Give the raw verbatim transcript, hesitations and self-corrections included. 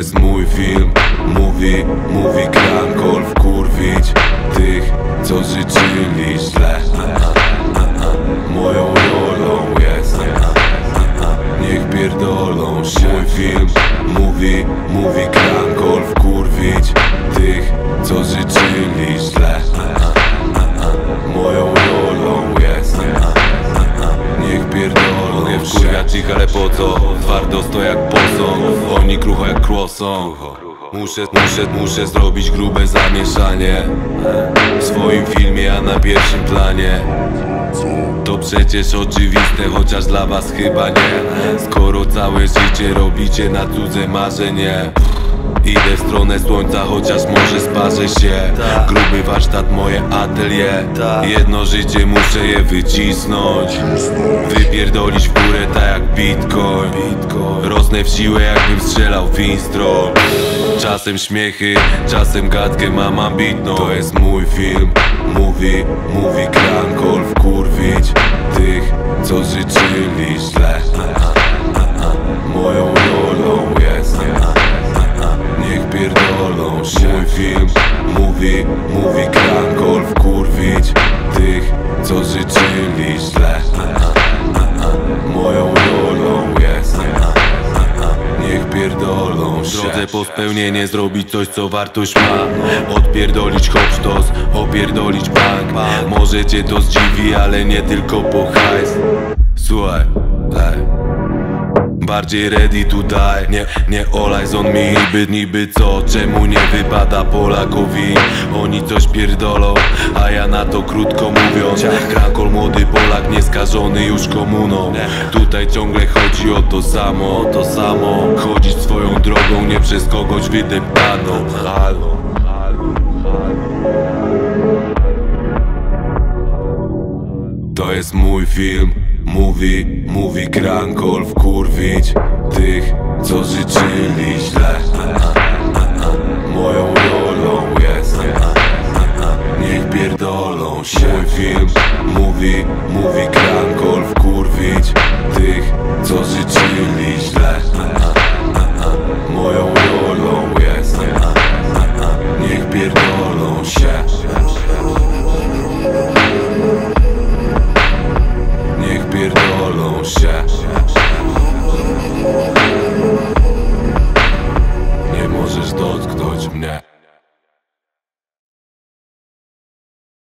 jest mój film. Mówi, mówi Crank All, wkurwić tych, co życzyli źle. Moją rolą jest, niech pierdolą się. Mój film, mówi, mówi Crank All, wkurwić tych, co życzyli źle. Moją rolą jest, niech pierdolą się. Wkurwiać ich, ale po co? Twardo sto jak posąg, oni krucho jak croissant. Muszę, muszę, muszę zrobić grube zamieszanie w swoim filmie, a na pierwszym planie. To przecież oczywiste, chociaż dla was chyba nie, skoro całe życie robicie na cudze marzenie. Idę w stronę słońca, chociaż może sparzę się. Gruby warsztat, moje atelier. Jedno życie, muszę je wycisnąć. Wypierdolić w górę, tak jak Bitcoin. Rosnę w siłę, jakbym strzelał w instro. Czasem śmiechy, czasem gadkę mam ambitną. To jest mój film. Mówi, mówi Crank All, wkurwić tych, co życzyli źle. Moją rolą jest, niech pierdolą się. Mój film, mówi, mówi Crank All, wkurwić tych, co życzyli źle. Moją rolą jest, niech pierdolą się. Drodze po spełnienie zrobić coś, co wartość ma. Odpierdolić hopsztos, opierdolić bank. Może cię to zdziwi, ale nie tylko po hajs. Słuchaj, hej. Bardziej ready tutaj, nie, nie olaj on mi. Niby, niby co, czemu nie wypada Polakowi? Oni coś pierdolą, a ja na to krótko mówiąc. Crank All, młody Polak, nieskażony już komuną. Tutaj ciągle chodzi o to samo, o to samo. Chodzić swoją drogą, nie przez kogoś wydeptaną. Halo. To jest mój film. Mówi, mówi Crank All, wkurwić tych, co życzyli źle. Moją rolą jest, niech pierdolą się. Mój film, mówi, mówi